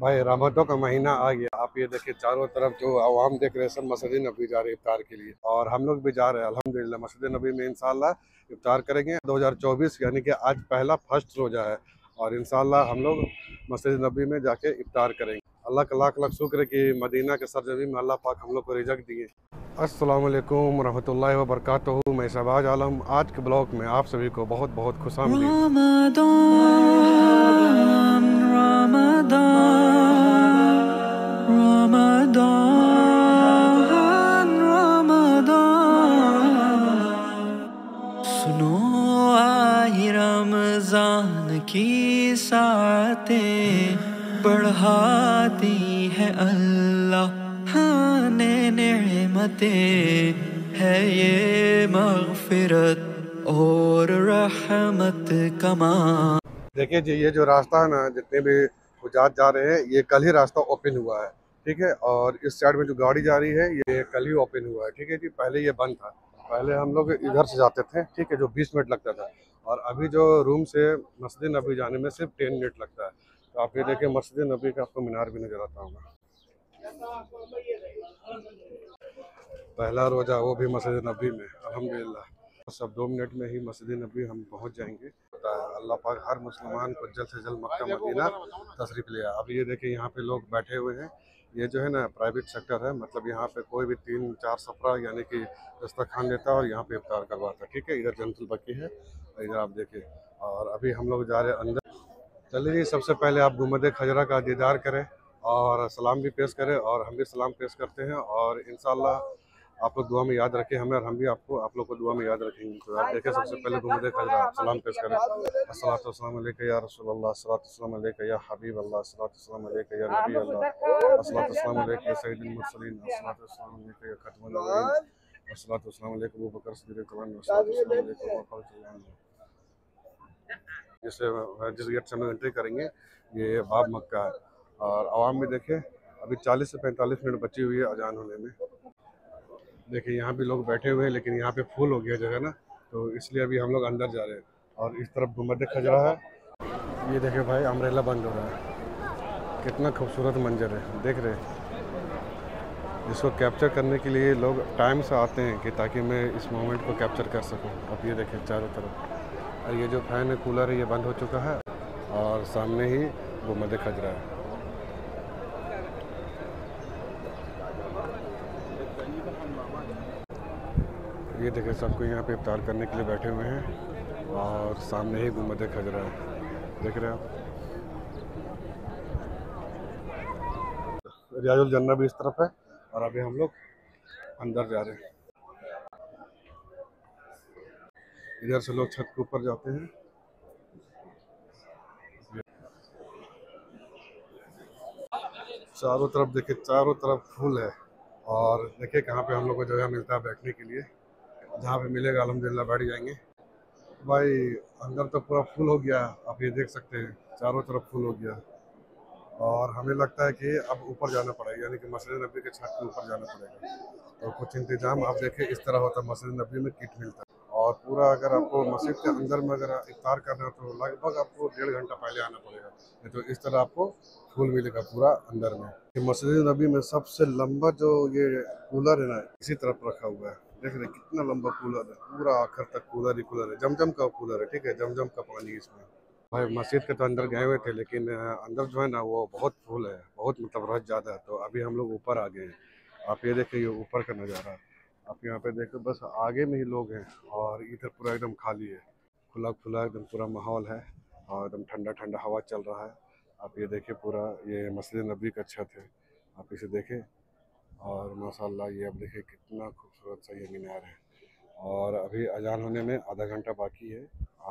भाई रहमतों का महीना आ गया। आप ये देखिए चारों तरफ जो आवाम देख रहे हैं सब मस्जिद नबी जा रहे हैं इफ्तार के लिए और हम लोग भी जा रहे हैं अल्हम्दुलिल्लाह। मस्जिद नबी में इंशाल्लाह इफ्तार करेंगे। 2024 यानी कि आज पहला फर्स्ट रोज़ा है और इंशाल्लाह हम लोग मस्जिद नबी में जाके इफ्तार करेंगे। अल्लाह का लाख लाख शुक्र कि मदीना के सरजमीन में अल्लाह पाक हम लोग को रिज़्क़ दिए। अस्सलामु अलैकुम रहमतुल्लाहि व बरकातुहू। मैं शहबाज आलम, आज के ब्लॉग में आप सभी को बहुत बहुत खुशामदीद। सुनो आए रमज़ान की सातें बढ़ाती है अल्लाह, हाँ ने नेमतें है ये मग़फ़िरत और रहमत कमा। देखिए जी ये जो रास्ता है ना, जितने भी हुज्जाज जा रहे हैं ये कल ही रास्ता ओपन हुआ है, ठीक है। और इस साइड में जो गाड़ी जा रही है ये कल ही ओपन हुआ है, ठीक है जी। पहले ये बंद था, पहले हम लोग इधर से जाते थे, ठीक है, जो 20 मिनट लगता था। और अभी जो रूम से मस्जिद नबी जाने में सिर्फ 10 मिनट लगता है। तो आप ये देखिए मस्जिद नबी का आपको मीनार भी नज़र आता होगा। पहला रोज़ा वो भी मस्जिद नबी में, अल्हम्दुलिल्लाह। सब 2 मिनट में ही मस्जिद नबी हम पहुंच जाएंगे। अल्लाह पाक हर मुसलमान को जल्द से जल्द मक्का मदीना तशरीफ़ ले आए। अब ये देखिए यहाँ पे लोग बैठे हुए हैं। ये जो है ना प्राइवेट सेक्टर है, मतलब यहाँ पे कोई भी 3-4 सफरा यानी कि दस्तरखान लेता है और यहाँ पे इफ्तार करवाता है, ठीक है। इधर जन्नत-उल-बकी है, इधर आप देखिए। और अभी हम लोग जा रहे हैं अंदर। चलिए सबसे पहले आप गुम्बद-ए-खजरा का दीदार करें और सलाम भी पेश करें और हम भी सलाम पेश करते हैं। और इंशाल्लाह आप लोग दुआ में याद रखें हमें और हम भी आपको आप लोग को दुआ में याद रखेंगे। तो आप देखें सबसे पहले गुम्बद-ए-खजरा सलाम पेश करें। अस्सलातु वस्सलामु अलैका या रसूलल्लाह, अस्सलातु वस्सलामु अलैका या हबीब अल्लाह, अस्सलातु वस्सलामु अलैका या नबी अल्लाह, अस्सलातु वस्सलामु अलैका या सय्यदुल मुरसलीन, अस्सलातु वस्सलामु अलैका या खतमुल नबीय्यीन, अस्सलातु वस्सलामु अलैका या अबू बकर सिद्दीक़ रज़ियल्लाहु अन्हु, अस्सलातु वस्सलामु अलैका या फ़ातिमा अन्नबी। जिस गेट से हम एंट्री करेंगे ये बाब मक्का है। और आवाम भी देखे अभी 40 से 45 मिनट बची हुई है अजान होने में। देखिए यहाँ भी लोग बैठे हुए हैं, लेकिन यहाँ पे फूल हो गया जगह ना, तो इसलिए अभी हम लोग अंदर जा रहे हैं। और इस तरफ गुम्बद-ए-खजरा है। ये देखे भाई अम्ब्रेला बंद हो रहा है, कितना खूबसूरत मंजर है, देख रहे हैं। इसको कैप्चर करने के लिए लोग टाइम से आते हैं कि ताकि मैं इस मोमेंट को कैप्चर कर सकूँ। अब ये देखें चारों तरफ। और ये जो फैन है कूलर है ये बंद हो चुका है और सामने ही गुम्बद-ए-खजरा है। ये देखिए सबको यहाँ पे इफ्तार करने के लिए बैठे हुए हैं और सामने ही गुम्बद-ए-खजरा है, देख रहे हैं आप। रियाजुल-जन्ना भी इस तरफ है और अभी हम लोग अंदर जा रहे हैं। इधर से लोग छत के ऊपर जाते हैं। चारों तरफ देखिए, चारों तरफ फूल है। और देखिए कहाँ पे हम लोग को जगह मिलता है बैठने के लिए, जहाँ पे मिलेगा अल्हम्दुलिल्लाह बैठ जाएंगे। भाई अंदर तो पूरा फूल हो गया, आप ये देख सकते हैं चारों तरफ फूल हो गया। और हमें लगता है कि अब ऊपर जाना पड़ेगा, यानी कि मस्जिद नबी के छत के ऊपर जाना पड़ेगा। तो कुछ इंतजाम आप देखें इस तरह होता है। मस्जिद नबी में किट मिलता है और पूरा अगर आपको मस्जिद के अंदर में अगर इफ्तार करना है तो लगभग आपको 1.5 घंटा पहले आना पड़ेगा। तो इस तरह आपको फूल मिलेगा पूरा अंदर में। मस्जिद नबी में सबसे लंबा जो ये कूलर है ना इसी तरफ रखा हुआ है, देख रहे हैं कितना लंबा कूलर है, पूरा आखिर तक कूलर ही कूलर है। जमजम का कूलर है, ठीक है, जमजम का पानी इसमें। भाई मस्जिद के तो अंदर गए हुए थे, लेकिन अंदर जो है ना वो बहुत फूल है, बहुत मतलब रश ज़्यादा है। तो अभी हम लोग ऊपर आ गए हैं। आप ये देखिए ये ऊपर का नज़ारा है। आप यहाँ पे देखो बस आगे में ही लोग हैं और इधर पूरा एकदम खाली है, खुला खुला एकदम पूरा माहौल है और एकदम ठंडा ठंडा हवा चल रहा है। आप ये देखें पूरा ये मस्जिद नबी का छत है, आप इसे देखें। और माशाल्लाह ये आप देखें कितना खूबसूरत सा ये मीनार है। और अभी अजान होने में आधा घंटा बाकी है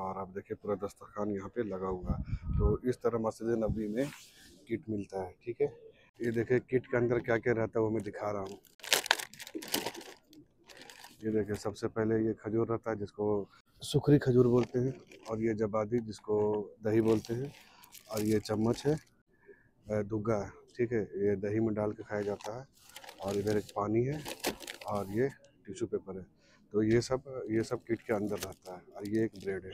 और आप देखें पूरा दस्तरखान यहाँ पर लगा हुआ। तो इस तरह मस्जिद नबी में किट मिलता है, ठीक है। ये देखें किट के अंदर क्या क्या रहता है वो मैं दिखा रहा हूँ। ये देखिए सबसे पहले ये खजूर रहता है जिसको सुखरी खजूर बोलते हैं, और ये जबादी जिसको दही बोलते हैं। और ये चम्मच है दुग्गा, ठीक है, ये दही में डाल के खाया जाता है। और इधर एक पानी है और ये टिश्यू पेपर है। तो ये सब किट के अंदर रहता है। और ये एक ब्रेड है।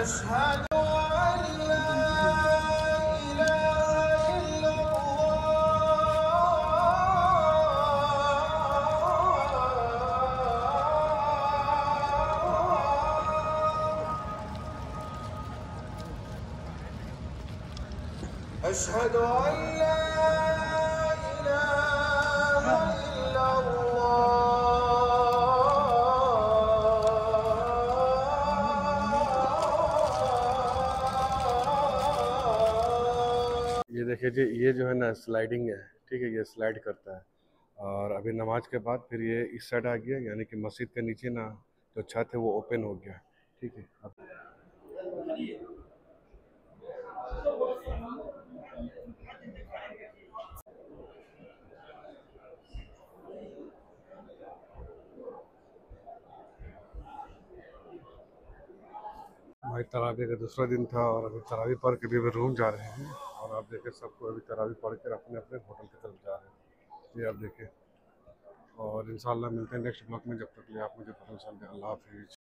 أشهد أن لا إله إلا الله أشهد أن لا إله إلا الله देखिए जी, ये जो है ना स्लाइडिंग है, ठीक है, ये स्लाइड करता है। और अभी नमाज के बाद फिर ये इस साइड आ गया, यानी कि मस्जिद के नीचे ना जो छत है वो ओपन हो गया, ठीक है। भाई तरावी का दूसरा दिन था और अभी तरावी पर के लिए रूम जा रहे हैं। और आप देखें सबको अभी तरावी पढ़ कर अपने अपने होटल की तरफ जा रहे हैं, ये आप देखें। और इंशाल्लाह मिलते हैं नेक्स्ट ब्लॉग में, जब तक के लिए आप मुझे भरोसा दें। अल्लाह हाफिज़।